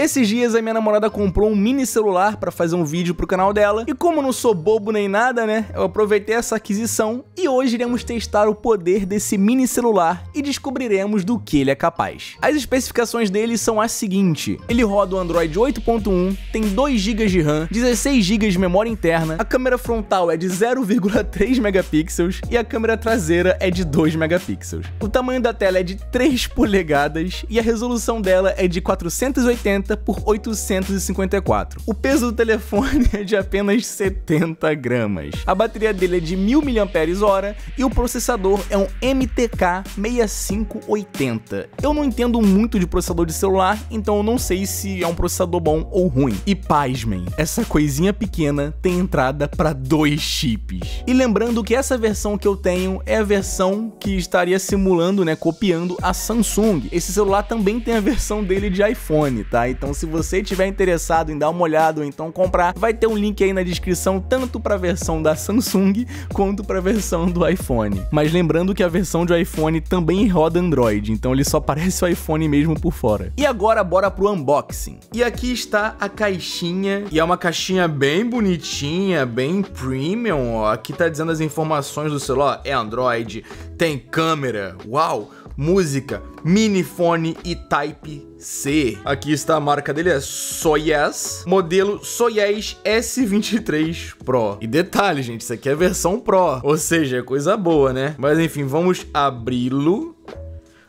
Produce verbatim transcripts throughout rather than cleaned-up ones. Esses dias a minha namorada comprou um mini celular pra fazer um vídeo pro canal dela, e como eu não sou bobo nem nada, né, eu aproveitei essa aquisição e hoje iremos testar o poder desse mini celular e descobriremos do que ele é capaz. As especificações dele são as seguintes: ele roda o Android oito ponto um, tem dois gigas de RAM, dezesseis gigas de memória interna, a câmera frontal é de zero vírgula três megapixels e a câmera traseira é de dois megapixels. O tamanho da tela é de três polegadas e a resolução dela é de quatrocentos e oitenta por oitocentos e cinquenta e quatro. O peso do telefone é de apenas setenta gramas. A bateria dele é de mil miliampères-hora e o processador é um M T K seis cinco oito zero. Eu não entendo muito de processador de celular, então eu não sei se é um processador bom ou ruim. E pasmem, essa coisinha pequena tem entrada para dois chips. E lembrando que essa versão que eu tenho é a versão que estaria simulando, né, copiando a Samsung. Esse celular também tem a versão dele de iPhone, tá? Então se você tiver interessado em dar uma olhada ou então comprar, vai ter um link aí na descrição tanto para a versão da Samsung quanto para a versão do iPhone. Mas lembrando que a versão de iPhone também roda Android, então ele só parece o iPhone mesmo por fora. E agora bora pro unboxing. E aqui está a caixinha, e é uma caixinha bem bonitinha, bem premium, ó. Aqui tá dizendo as informações do celular, é Android, tem câmera, uau, música, minifone e Type C. Aqui está a marca dele, é Soyes, modelo Soyes S vinte e três Pro. E detalhe, gente, isso aqui é versão Pro, ou seja, é coisa boa, né? Mas enfim, vamos abri-lo.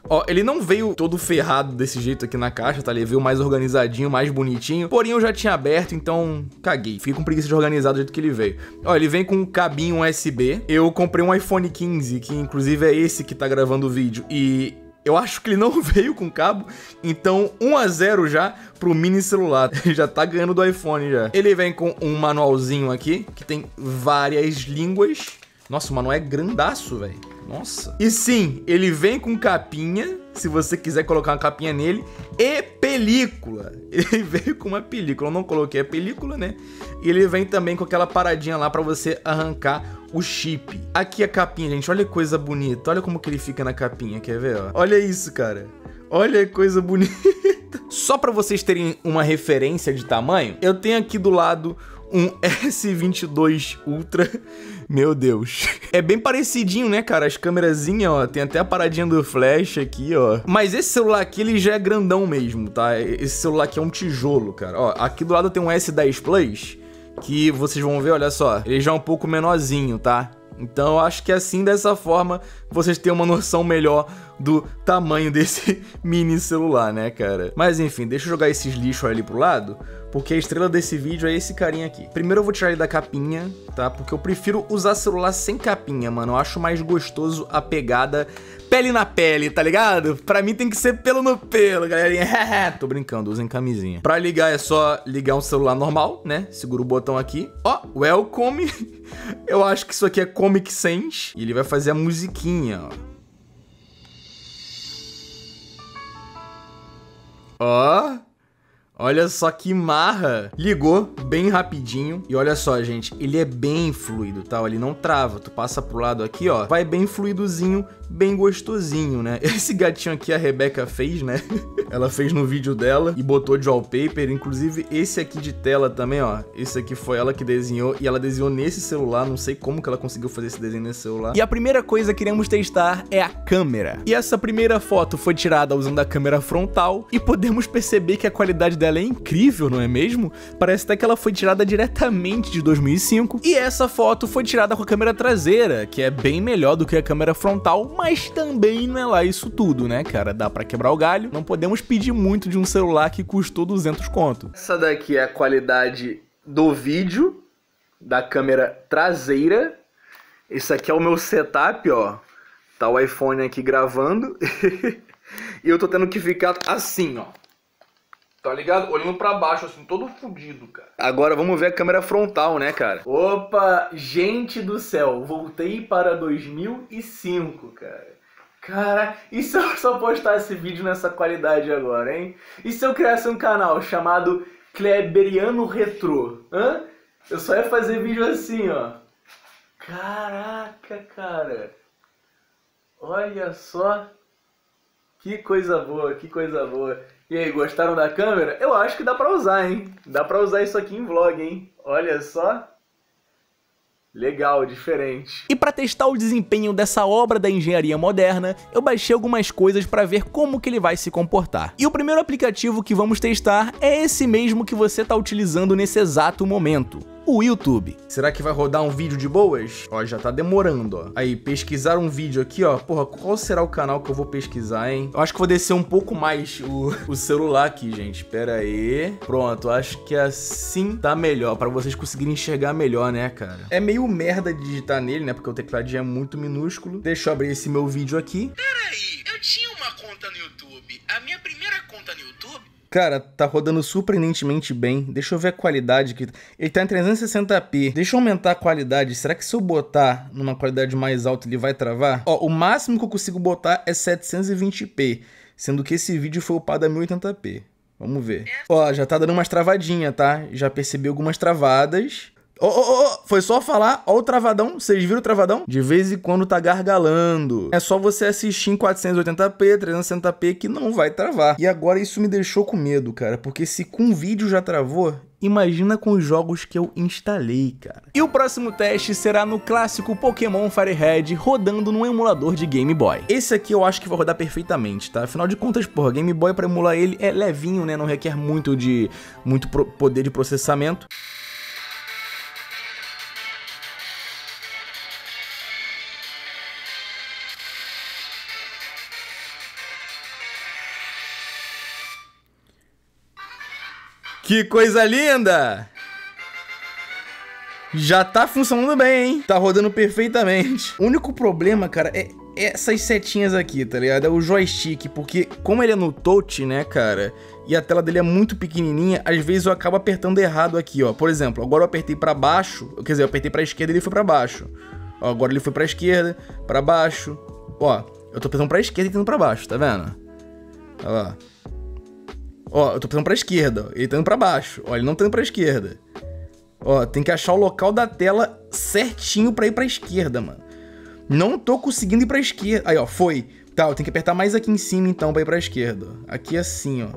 Ó, ele não veio todo ferrado desse jeito aqui na caixa, tá? Ele veio mais organizadinho, mais bonitinho. Porém, eu já tinha aberto, então caguei. Fiquei com preguiça de organizar do jeito que ele veio. Ó, ele vem com um cabinho U S B. Eu comprei um iPhone quinze, que inclusive é esse que tá gravando o vídeo. E eu acho que ele não veio com cabo, então um a zero já pro mini celular. Já tá ganhando do iPhone já. Ele vem com um manualzinho aqui, que tem várias línguas. Nossa, o manual é grandaço, velho. Nossa. E sim, ele vem com capinha, se você quiser colocar uma capinha nele, e película. Ele veio com uma película, eu não coloquei a película, né? E ele vem também com aquela paradinha lá pra você arrancar o chip. Aqui a capinha, gente, olha que coisa bonita. Olha como que ele fica na capinha, quer ver? Ó? Olha isso, cara. Olha que coisa bonita. Só pra vocês terem uma referência de tamanho, eu tenho aqui do lado um S vinte e dois Ultra. Meu Deus. É bem parecidinho, né, cara? As câmerazinhas, ó. Tem até a paradinha do flash aqui, ó. Mas esse celular aqui, ele já é grandão mesmo, tá? Esse celular aqui é um tijolo, cara. Ó, aqui do lado tem um S dez Plus, que vocês vão ver, olha só. Ele já é um pouco menorzinho, tá? Então eu acho que assim, dessa forma, vocês têm uma noção melhor do tamanho desse mini celular, né, cara? Mas enfim, deixa eu jogar esses lixos ali pro lado, porque a estrela desse vídeo é esse carinha aqui. Primeiro eu vou tirar ele da capinha, tá? Porque eu prefiro usar celular sem capinha, mano. Eu acho mais gostoso a pegada pele na pele, tá ligado? Pra mim tem que ser pelo no pelo, galerinha. Tô brincando, usem camisinha. Pra ligar é só ligar um celular normal, né? Segura o botão aqui. Ó, oh, welcome. Eu acho que isso aqui é Comic Sans. E ele vai fazer a musiquinha, ó. Ó... Olha só que marra. Ligou bem rapidinho. E olha só, gente, ele é bem fluido, tá? Ele não trava. Tu passa pro lado aqui, ó. Vai bem fluidozinho, bem gostosinho, né? Esse gatinho aqui a Rebeca fez, né? Ela fez no vídeo dela e botou de wallpaper. Inclusive, esse aqui de tela também, ó. Esse aqui foi ela que desenhou e ela desenhou nesse celular. Não sei como que ela conseguiu fazer esse desenho nesse celular. E a primeira coisa que iremos testar é a câmera. E essa primeira foto foi tirada usando a câmera frontal e podemos perceber que a qualidade dela Ela é incrível, não é mesmo? Parece até que ela foi tirada diretamente de dois mil e cinco. E essa foto foi tirada com a câmera traseira, que é bem melhor do que a câmera frontal, mas também não é lá isso tudo, né, cara? Dá pra quebrar o galho. Não podemos pedir muito de um celular que custou duzentos conto. Essa daqui é a qualidade do vídeo, da câmera traseira. Esse aqui é o meu setup, ó. Tá o iPhone aqui gravando. E eu tô tendo que ficar assim, ó. Tá ligado? Olhando pra baixo, assim, todo fudido, cara. Agora vamos ver a câmera frontal, né, cara? Opa, gente do céu, voltei para dois mil e cinco, cara. Cara, e se eu só postar esse vídeo nessa qualidade agora, hein? E se eu criasse um canal chamado Kleberiano Retro? Hã? Eu só ia fazer vídeo assim, ó. Caraca, cara. Olha só. Que coisa boa, que coisa boa. E aí, gostaram da câmera? Eu acho que dá pra usar, hein? Dá pra usar isso aqui em vlog, hein? Olha só. Legal, diferente. E para testar o desempenho dessa obra da engenharia moderna, eu baixei algumas coisas para ver como que ele vai se comportar. E o primeiro aplicativo que vamos testar é esse mesmo que você tá utilizando nesse exato momento, o YouTube. Será que vai rodar um vídeo de boas? Ó, já tá demorando, ó. Aí, pesquisar um vídeo aqui, ó. Porra, qual será o canal que eu vou pesquisar, hein? Eu acho que vou descer um pouco mais o, o celular aqui, gente. Pera aí. Pronto, acho que assim tá melhor, pra vocês conseguirem enxergar melhor, né, cara? É meio merda digitar nele, né, porque o tecladinho é muito minúsculo. Deixa eu abrir esse meu vídeo aqui. Pera aí, eu tinha uma conta no YouTube. A minha primeira conta no YouTube... Cara, tá rodando surpreendentemente bem. Deixa eu ver a qualidade aqui. Ele tá em trezentos e sessenta p. Deixa eu aumentar a qualidade. Será que se eu botar numa qualidade mais alta ele vai travar? Ó, o máximo que eu consigo botar é setecentos e vinte p. Sendo que esse vídeo foi upado a mil e oitenta p. Vamos ver. Ó, já tá dando umas travadinhas, tá? Já percebi algumas travadas. Ó, ó, ó, foi só falar. Ó o travadão. Vocês viram o travadão? De vez em quando tá gargalando. É só você assistir em quatrocentos e oitenta p, trezentos e sessenta p que não vai travar. E agora isso me deixou com medo, cara. Porque se com vídeo já travou... Imagina com os jogos que eu instalei, cara. E o próximo teste será no clássico Pokémon FireRed, rodando num emulador de Game Boy. Esse aqui eu acho que vai rodar perfeitamente, tá? Afinal de contas, porra, Game Boy pra emular ele é levinho, né? Não requer muito de... muito pro... poder de processamento. Que coisa linda! Já tá funcionando bem, hein? Tá rodando perfeitamente. O único problema, cara, é essas setinhas aqui, tá ligado? É o joystick, porque como ele é no touch, né, cara? E a tela dele é muito pequenininha, às vezes eu acabo apertando errado aqui, ó. Por exemplo, agora eu apertei pra baixo, quer dizer, eu apertei pra esquerda e ele foi pra baixo. Ó, agora ele foi pra esquerda, pra baixo. Ó, eu tô apertando pra esquerda e tentando pra baixo, tá vendo? Olha lá. Ó, eu tô pensando pra esquerda, ó. Ele tá indo pra baixo. Ó, ele não tá indo pra esquerda. Ó, tem que achar o local da tela certinho pra ir pra esquerda, mano. Não tô conseguindo ir pra esquerda. Aí, ó, foi. Tá, eu tenho que apertar mais aqui em cima, então, pra ir pra esquerda. Aqui assim, ó.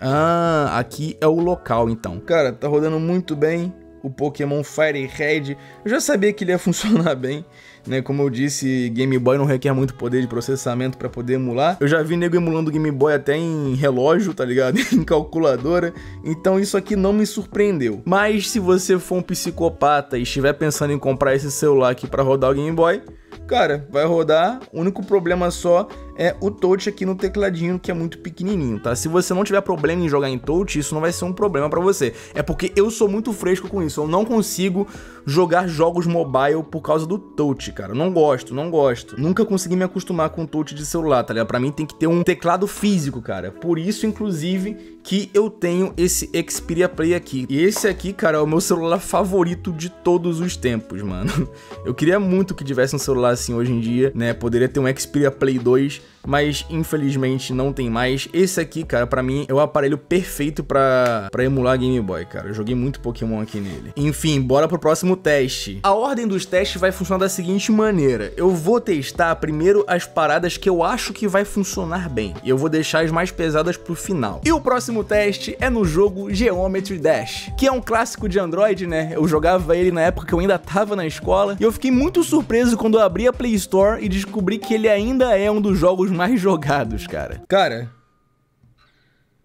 Ah, aqui é o local, então. Cara, tá rodando muito bem o Pokémon FireRed. Eu já sabia que ele ia funcionar bem, né? Como eu disse, Game Boy não requer muito poder de processamento pra poder emular. Eu já vi nego emulando Game Boy até em relógio, tá ligado? Em calculadora. Então isso aqui não me surpreendeu. Mas se você for um psicopata e estiver pensando em comprar esse celular aqui pra rodar o Game Boy, cara, vai rodar. O único problema só é o touch aqui no tecladinho, que é muito pequenininho, tá? Se você não tiver problema em jogar em touch, isso não vai ser um problema pra você. É porque eu sou muito fresco com isso. Eu não consigo jogar jogos mobile por causa do touch, cara. Eu não gosto, não gosto. Nunca consegui me acostumar com touch de celular, tá ligado? Pra mim tem que ter um teclado físico, cara. Por isso, inclusive, que eu tenho esse Xperia Play aqui. E esse aqui, cara, é o meu celular favorito de todos os tempos, mano. Eu queria muito que tivesse um celular assim hoje em dia, né? Poderia ter um Xperia Play dois, mas infelizmente não tem mais. Esse aqui, cara, pra mim é o aparelho perfeito pra, pra emular Game Boy, cara. Eu joguei muito Pokémon aqui nele. Enfim, bora pro próximo teste. A ordem dos testes vai funcionar da seguinte maneira. Eu vou testar primeiro as paradas que eu acho que vai funcionar bem. E eu vou deixar as mais pesadas pro final. E o próximo teste é no jogo Geometry Dash, que é um clássico de Android, né? Eu jogava ele na época que eu ainda tava na escola. E eu fiquei muito surpreso quando eu abri a Play Store e descobri que ele ainda é um dos jogos mais jogados, cara. Cara,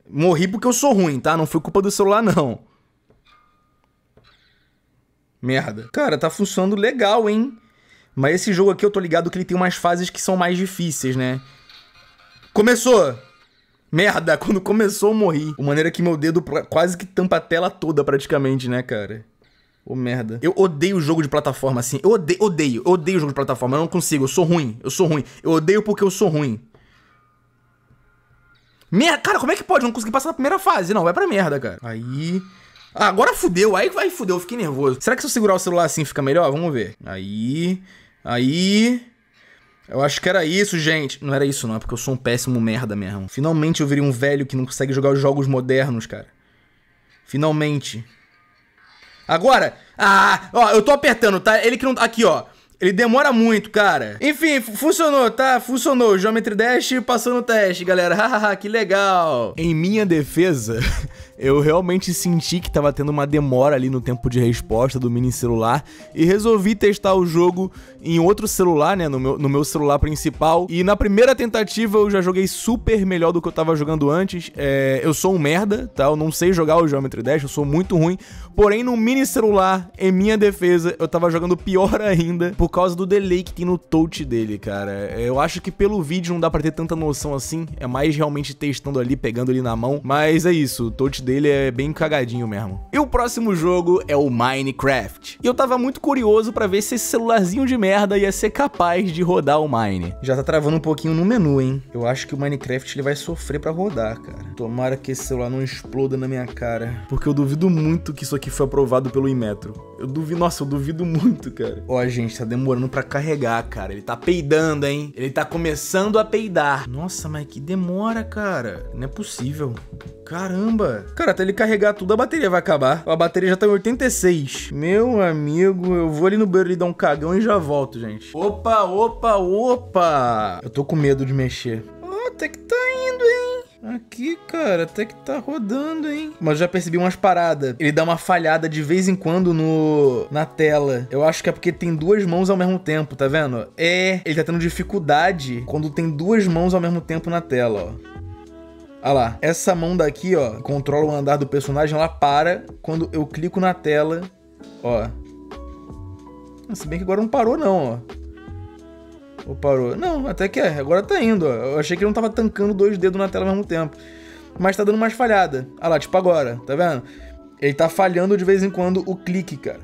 morri porque eu sou ruim, tá? Não foi culpa do celular, não. Merda. Cara, tá funcionando legal, hein? Mas esse jogo aqui eu tô ligado que ele tem umas fases que são mais difíceis, né? Começou! Merda, quando começou eu morri. De maneira que meu dedo quase que tampa a tela toda praticamente, né, cara? Ô, merda. Eu odeio jogo de plataforma, assim. Eu odeio, odeio, eu odeio jogo de plataforma. Eu não consigo, eu sou ruim, eu sou ruim. Eu odeio porque eu sou ruim. Merda, cara, como é que pode? Eu não consegui passar na primeira fase. Não, vai pra merda, cara. Aí... Ah, agora fudeu, aí vai fudeu, eu fiquei nervoso. Será que se eu segurar o celular assim fica melhor? Vamos ver. Aí... Aí... Eu acho que era isso, gente. Não era isso, não. É porque eu sou um péssimo merda mesmo. Finalmente eu virei um velho que não consegue jogar os jogos modernos, cara. Finalmente... Agora, ah, ó, eu tô apertando, tá? Ele que não... Aqui, ó. Ele demora muito, cara. Enfim, funcionou, tá? Funcionou. Geometry Dash passou no teste, galera. Hahaha, que legal. Em minha defesa, eu realmente senti que tava tendo uma demora ali no tempo de resposta do mini celular e resolvi testar o jogo em outro celular, né, no meu, no meu celular principal. E na primeira tentativa eu já joguei super melhor do que eu tava jogando antes. É, eu sou um merda, tá? Eu não sei jogar o Geometry Dash, eu sou muito ruim. Porém, no mini celular, em minha defesa, eu tava jogando pior ainda por causa do delay que tem no touch dele, cara. Eu acho que pelo vídeo não dá pra ter tanta noção assim, é mais realmente testando ali, pegando ali na mão. Mas é isso, o touch dele Ele é bem cagadinho mesmo. E o próximo jogo é o Minecraft. E eu tava muito curioso pra ver se esse celularzinho de merda ia ser capaz de rodar o Mine. Já tá travando um pouquinho no menu, hein? Eu acho que o Minecraft ele vai sofrer pra rodar, cara. Tomara que esse celular não exploda na minha cara, porque eu duvido muito que isso aqui foi aprovado pelo Inmetro. Eu duvido, nossa, eu duvido muito, cara. Ó, gente, tá demorando pra carregar, cara. Ele tá peidando, hein? Ele tá começando a peidar. Nossa, mas que demora, cara. Não é possível. Caramba. Cara, até ele carregar tudo, a bateria vai acabar. A bateria já tá em oitenta e seis. Meu amigo, eu vou ali no banheiro e dar um cagão e já volto, gente. Opa, opa, opa. Eu tô com medo de mexer. Ó, até que tá indo, hein? Aqui, cara, até que tá rodando, hein? Mas eu já percebi umas paradas. Ele dá uma falhada de vez em quando no... na tela. Eu acho que é porque tem duas mãos ao mesmo tempo, tá vendo? É, ele tá tendo dificuldade quando tem duas mãos ao mesmo tempo na tela, ó. Olha lá, essa mão daqui, ó, que controla o andar do personagem, ela para quando eu clico na tela, ó. Se bem que agora não parou não, ó. Ou parou? Não, até que é, agora tá indo, ó. Eu achei que ele não tava tancando dois dedos na tela ao mesmo tempo. Mas tá dando umas falhadas. Olha lá, tipo agora, tá vendo? Ele tá falhando de vez em quando o clique, cara.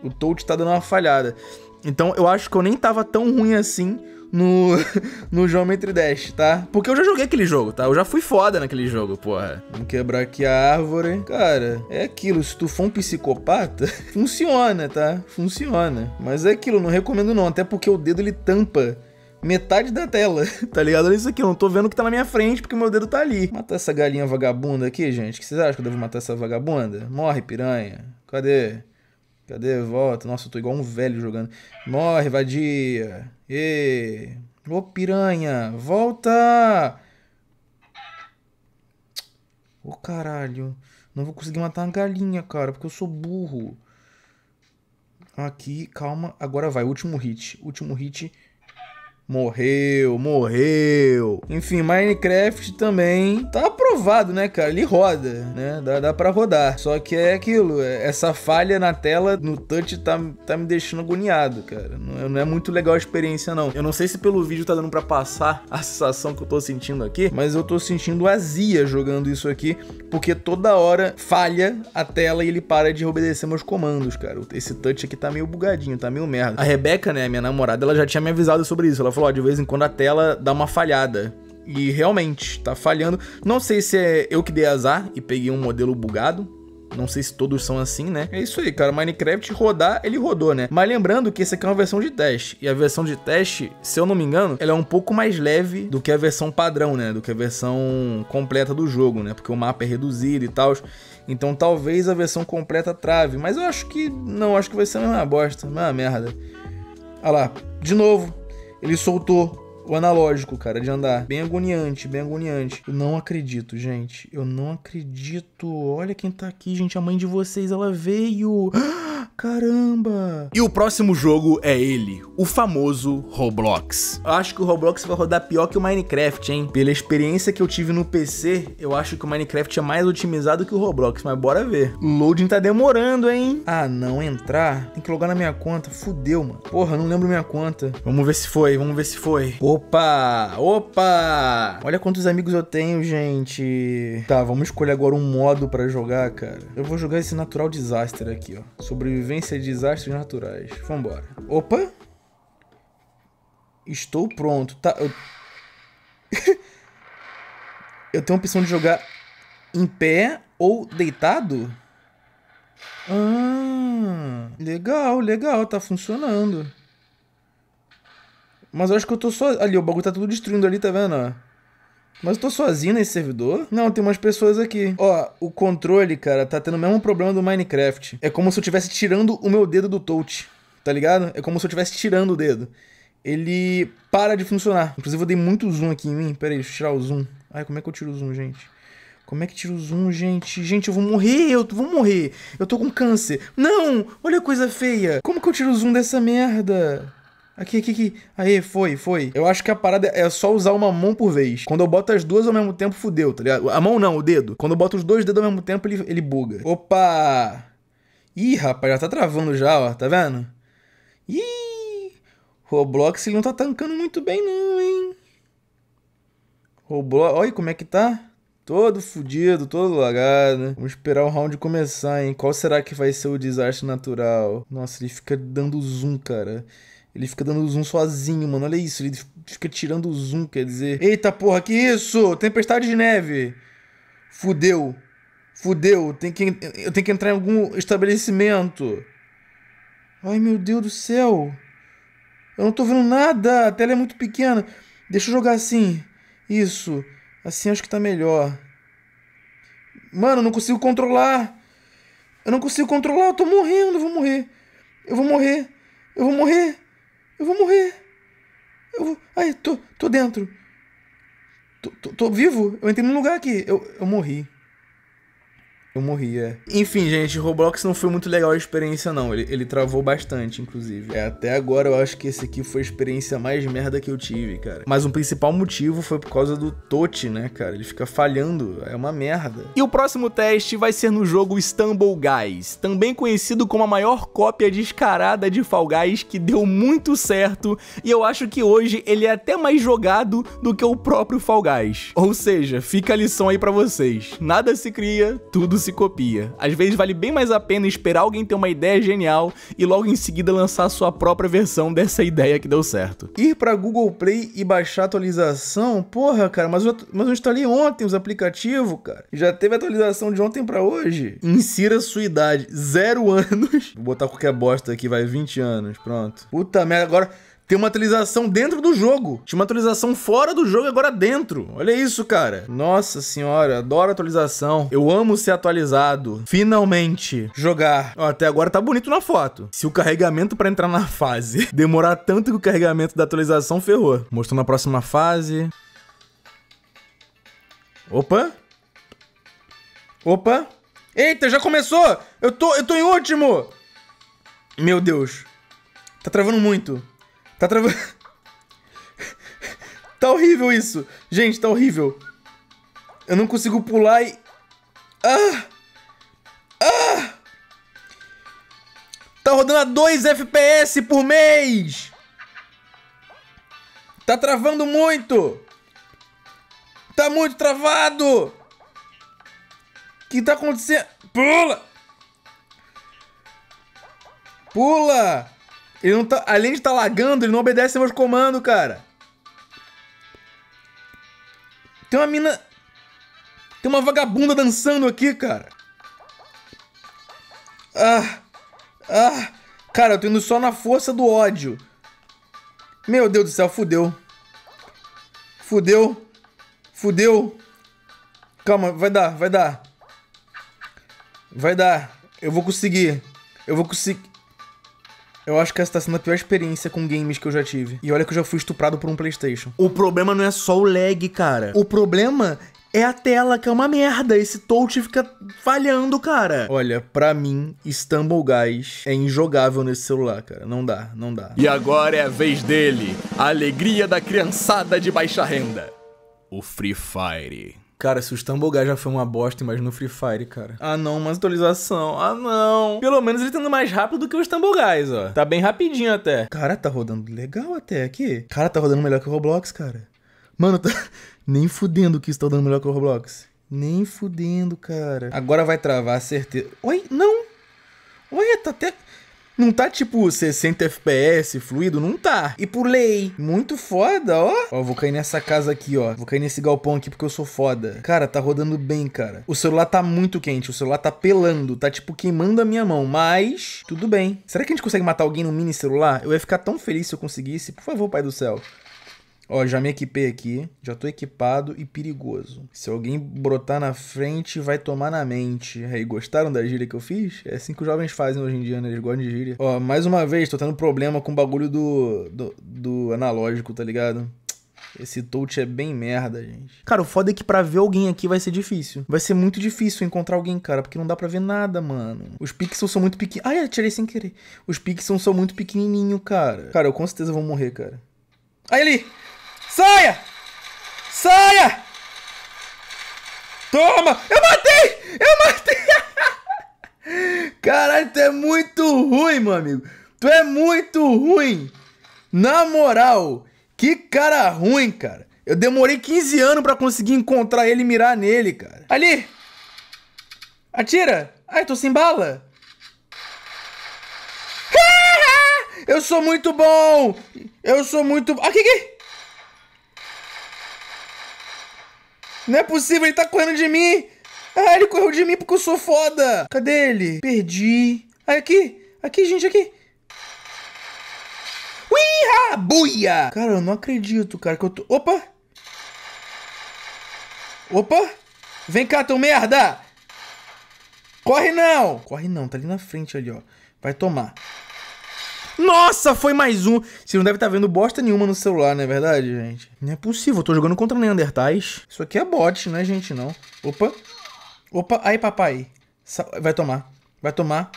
O touch tá dando uma falhada. Então eu acho que eu nem tava tão ruim assim no, no Geometry Dash, tá? Porque eu já joguei aquele jogo, tá? Eu já fui foda naquele jogo, porra. Vamos quebrar aqui a árvore. Cara, é aquilo. Se tu for um psicopata, funciona, tá? Funciona. Mas é aquilo, não recomendo não. Até porque o dedo, ele tampa metade da tela, tá ligado? Olha isso aqui, eu não tô vendo o que tá na minha frente porque meu dedo tá ali. Matar essa galinha vagabunda aqui, gente. O que vocês acham que eu devo matar essa vagabunda? Morre, piranha. Cadê? Cadê? Volta. Nossa, eu tô igual um velho jogando. Morre, vadia. Ê. Ô, piranha. Volta. Ô, caralho. Não vou conseguir matar uma galinha, cara, porque eu sou burro. Aqui, calma. Agora vai. Último hit. Último hit. Morreu, morreu. Enfim, Minecraft também tá aprovado, né, cara? Ele roda, né? Dá, dá pra rodar. Só que é aquilo, essa falha na tela, no touch, tá, tá me deixando agoniado, cara. Não, não é muito legal a experiência, não. Eu não sei se pelo vídeo tá dando pra passar a sensação que eu tô sentindo aqui, mas eu tô sentindo azia jogando isso aqui, porque toda hora falha a tela e ele para de obedecer meus comandos, cara. Esse touch aqui tá meio bugadinho, tá meio merda. A Rebeca, né, minha namorada, ela já tinha me avisado sobre isso. Ela falou, ó, de vez em quando a tela dá uma falhada. E realmente, tá falhando. Não sei se é eu que dei azar e peguei um modelo bugado. Não sei se todos são assim, né? É isso aí, cara. Minecraft rodar, ele rodou, né? Mas lembrando que essa aqui é uma versão de teste. E a versão de teste, se eu não me engano, ela é um pouco mais leve do que a versão padrão, né? Do que a versão completa do jogo, né? Porque o mapa é reduzido e tal. Então talvez a versão completa trave. Mas eu acho que... não, acho que vai ser a mesma bosta. A mesma merda. Olha lá. De novo. Ele soltou o analógico, cara, de andar. Bem agoniante, bem agoniante. Eu não acredito, gente. Eu não acredito. Olha quem tá aqui, gente. A mãe de vocês, ela veio. Ah, caramba! E o próximo jogo é ele, o famoso Roblox. Eu acho que o Roblox vai rodar pior que o Minecraft, hein? Pela experiência que eu tive no P C, eu acho que o Minecraft é mais otimizado que o Roblox. Mas bora ver. O loading tá demorando, hein? Ah, não entrar? Tem que logar na minha conta. Fudeu, mano. Porra, não lembro minha conta. Vamos ver se foi, vamos ver se foi. Opa, opa! Olha quantos amigos eu tenho, gente. Tá, vamos escolher agora um modo pra jogar, cara. Eu vou jogar esse Natural Disaster aqui, ó. Sobrevivência de desastres naturais. Vambora. Opa! Estou pronto. Tá, eu... eu tenho a opção de jogar em pé ou deitado? Ah, legal, legal. Tá funcionando. Mas eu acho que eu tô só... ali, o bagulho tá tudo destruindo ali, tá vendo, ó? Mas eu tô sozinho nesse servidor? Não, tem umas pessoas aqui. Ó, o controle, cara, tá tendo o mesmo problema do Minecraft. É como se eu estivesse tirando o meu dedo do touch. tá ligado? É como se eu estivesse tirando o dedo. Ele para de funcionar. Inclusive eu dei muito zoom aqui em mim. Pera aí, deixa eu tirar o zoom. Ai, como é que eu tiro o zoom, gente? Como é que tiro o zoom, gente? Gente, eu vou morrer, eu vou morrer. Eu tô com câncer. Não! Olha a coisa feia. Como que eu tiro o zoom dessa merda? Aqui, aqui, aqui. Aí, foi, foi. Eu acho que a parada é só usar uma mão por vez. Quando eu boto as duas ao mesmo tempo, fudeu, tá ligado? A mão não, o dedo. Quando eu boto os dois dedos ao mesmo tempo, ele, ele buga. Opa! Ih, rapaz, já tá travando já, ó. Tá vendo? Ih! Roblox, ele não tá tancando muito bem não, hein? Roblox, olha como é que tá. Todo fudido, todo lagado. Vamos esperar o round começar, hein? Qual será que vai ser o desastre natural? Nossa, ele fica dando zoom, cara. Ele fica dando zoom sozinho, mano. Olha isso, ele fica tirando o zoom, quer dizer... Eita porra, que isso? Tempestade de neve. Fudeu. Fudeu, tem que... eu tenho que entrar em algum estabelecimento. Ai, meu Deus do céu. Eu não tô vendo nada, a tela é muito pequena. Deixa eu jogar assim. Isso. Assim acho que tá melhor. Mano, eu não consigo controlar. Eu não consigo controlar, eu tô morrendo, eu vou morrer. Eu vou morrer. Eu vou morrer. Eu vou morrer. Eu vou... Ai, tô, tô dentro. Tô, tô, tô vivo? Eu entrei num lugar aqui. Eu, eu morri. Eu morri, é. Enfim, gente, Roblox não foi muito legal a experiência, não. Ele, ele travou bastante, inclusive. É, até agora eu acho que esse aqui foi a experiência mais merda que eu tive, cara. Mas um principal motivo foi por causa do touch, né, cara? Ele fica falhando, é uma merda. E o próximo teste vai ser no jogo Stumble Guys, também conhecido como a maior cópia descarada de Fall Guys, que deu muito certo, e eu acho que hoje ele é até mais jogado do que o próprio Fall Guys. Ou seja, fica a lição aí pra vocês. Nada se cria, tudo se copia. Às vezes vale bem mais a pena esperar alguém ter uma ideia genial e logo em seguida lançar sua própria versão dessa ideia que deu certo. Ir pra Google Play e baixar atualização? Porra, cara, mas eu, mas eu instalei ontem os aplicativos, cara. Já teve atualização de ontem pra hoje. Insira sua idade. Zero anos. Vou botar qualquer bosta aqui, vai. vinte anos, pronto. Puta merda, agora... tem uma atualização dentro do jogo. Tinha uma atualização fora do jogo e agora dentro. Olha isso, cara. Nossa senhora, adoro atualização. Eu amo ser atualizado. Finalmente jogar. Ó, até agora tá bonito na foto. Se o carregamento pra entrar na fase demorar tanto que o carregamento da atualização, ferrou. Mostrando a próxima fase. Opa. Opa. Eita, já começou. Eu tô, eu tô em último. Meu Deus. Tá travando muito. Tá travando... Tá horrível isso. Gente, tá horrível. Eu não consigo pular e... Ah! Ah! Tá rodando a dois F P S por mês! Tá travando muito! Tá muito travado! O que tá acontecendo? Pula! Pula! Ele não tá... Além de estar lagando, ele não obedece meus comandos, cara. Tem uma mina... Tem uma vagabunda dançando aqui, cara. Ah... Ah... Cara, eu tô indo só na força do ódio. Meu Deus do céu, fudeu. Fudeu. Fudeu. Calma, vai dar, vai dar. Vai dar. Eu vou conseguir. Eu vou conseguir... Eu acho que essa tá sendo a pior experiência com games que eu já tive. E olha que eu já fui estuprado por um PlayStation. O problema não é só o lag, cara. O problema é a tela, que é uma merda. Esse touch fica falhando, cara. Olha, pra mim, Stumble Guys é injogável nesse celular, cara. Não dá, não dá. E agora é a vez dele. A alegria da criançada de baixa renda. O Free Fire. Cara, se o Stumble Guys já foi uma bosta, imagina o Free Fire, cara. Ah não, mas atualização. Ah não. Pelo menos ele tá indo mais rápido do que o Stumble Guys, ó. Tá bem rapidinho até. Cara, tá rodando legal até aqui. Cara, tá rodando melhor que o Roblox, cara. Mano, tá... nem fudendo que isso tá rodando melhor que o Roblox. Nem fudendo, cara. Agora vai travar, certeza. Oi, não. Olha, tá até... Não tá tipo sessenta F P S, fluido, não tá. E pulei. Muito foda, ó. Ó, vou cair nessa casa aqui, ó. Vou cair nesse galpão aqui porque eu sou foda. Cara, tá rodando bem, cara. O celular tá muito quente, o celular tá pelando. Tá tipo queimando a minha mão, mas... tudo bem. Será que a gente consegue matar alguém no mini celular? Eu ia ficar tão feliz se eu conseguisse. Por favor, pai do céu. Ó, já me equipei aqui, já tô equipado e perigoso. Se alguém brotar na frente, vai tomar na mente. Aí, gostaram da gíria que eu fiz? É assim que os jovens fazem hoje em dia, né? Eles gostam de gíria. Ó, mais uma vez, tô tendo problema com o bagulho do, do, do analógico, tá ligado? Esse touch é bem merda, gente. Cara, o foda é que pra ver alguém aqui vai ser difícil. Vai ser muito difícil encontrar alguém, cara, porque não dá pra ver nada, mano. Os pixels são muito pequenininhos. Ai, atirei sem querer. Os pixels são muito pequenininhos, cara. Cara, eu com certeza vou morrer, cara. Aí ali! Saia! Saia! Toma! Eu matei! Eu matei! Caralho, tu é muito ruim, meu amigo. Tu é muito ruim. Na moral... Que cara ruim, cara. Eu demorei quinze anos pra conseguir encontrar ele e mirar nele, cara. Ali! Atira! Ai, tô sem bala! Eu sou muito bom! Eu sou muito... Aqui, aqui! Não é possível, ele tá correndo de mim! Ah, ele correu de mim porque eu sou foda! Cadê ele? Perdi... Ai, aqui! Aqui, gente, aqui! Uiha! Buia! Cara, eu não acredito, cara, que eu tô... Opa! Opa! Vem cá, teu merda! Corre não! Corre não, tá ali na frente ali, ó. Vai tomar. Nossa, foi mais um! Você não deve estar vendo bosta nenhuma no celular, não é verdade, gente? Não é possível, eu tô jogando contra Neandertais. Isso aqui é bot, né, gente, não? Opa! Opa! Aí, papai! Vai tomar. Vai tomar.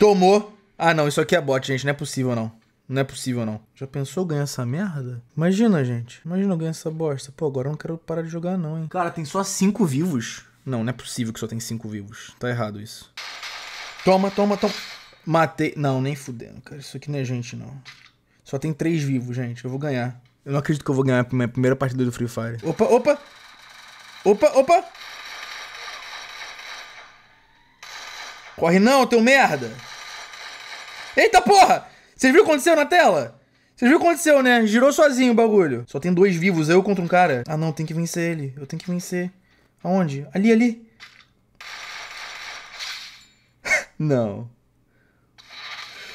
Tomou. Ah, não, isso aqui é bot, gente. Não é possível, não. Não é possível, não. Já pensou ganhar essa merda? Imagina, gente. Imagina eu ganhar essa bosta. Pô, agora eu não quero parar de jogar, não, hein. Cara, tem só cinco vivos. Não, não é possível que só tem cinco vivos. Tá errado isso. Toma, toma, toma. Matei. Não, nem fudendo, cara. Isso aqui não é gente, não. Só tem três vivos, gente. Eu vou ganhar. Eu não acredito que eu vou ganhar a minha primeira partida do Free Fire. Opa, opa. Opa, opa. Corre não, teu merda. Eita porra! Vocês viram o que aconteceu na tela? Vocês viram o que aconteceu, né? Girou sozinho o bagulho. Só tem dois vivos, eu contra um cara. Ah não, tem que vencer ele. Eu tenho que vencer. Aonde? Ali, ali. Não.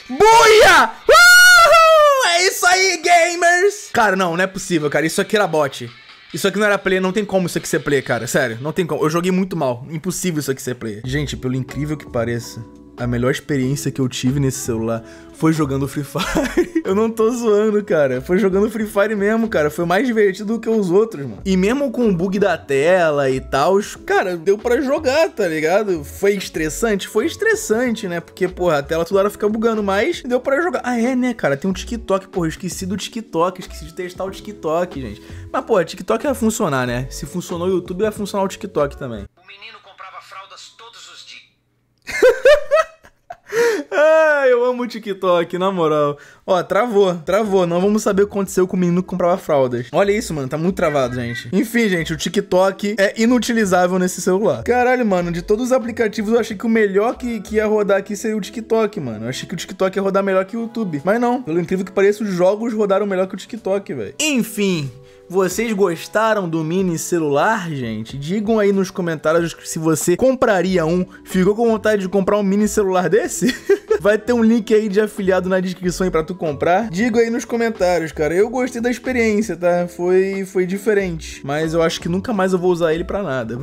Buia! Uhul! É isso aí, gamers! Cara, não, não é possível, cara. Isso aqui era bot. Isso aqui não era play, não tem como isso aqui ser play, cara. Sério, não tem como. Eu joguei muito mal. Impossível isso aqui ser play. Gente, pelo incrível que pareça... A melhor experiência que eu tive nesse celular foi jogando Free Fire. Eu não tô zoando, cara. Foi jogando Free Fire mesmo, cara. Foi mais divertido do que os outros, mano. E mesmo com o bug da tela e tal, cara, deu pra jogar, tá ligado? Foi estressante? Foi estressante, né? Porque, porra, a tela toda hora fica bugando, mas deu pra jogar. Ah, é, né, cara? Tem um TikTok, porra. Eu esqueci do TikTok. Esqueci de testar o TikTok, gente. Mas, porra, TikTok vai funcionar, né? Se funcionou o YouTube, vai funcionar o TikTok também. O menino comprava fraldas todos os dias. Ah, eu amo o TikTok, na moral. Ó, travou, travou. Não vamos saber o que aconteceu com o menino que comprava fraldas. Olha isso, mano, tá muito travado, gente. Enfim, gente, o TikTok é inutilizável nesse celular. Caralho, mano, de todos os aplicativos eu achei que o melhor que, que ia rodar aqui seria o TikTok, mano. Eu achei que o TikTok ia rodar melhor que o YouTube. Mas não, pelo incrível que pareça, os jogos rodaram melhor que o TikTok, velho. Enfim... Vocês gostaram do mini celular, gente? Digam aí nos comentários se você compraria um. Ficou com vontade de comprar um mini celular desse? Vai ter um link aí de afiliado na descrição aí pra tu comprar. Diga aí nos comentários, cara. Eu gostei da experiência, tá? Foi, foi diferente. Mas eu acho que nunca mais eu vou usar ele pra nada.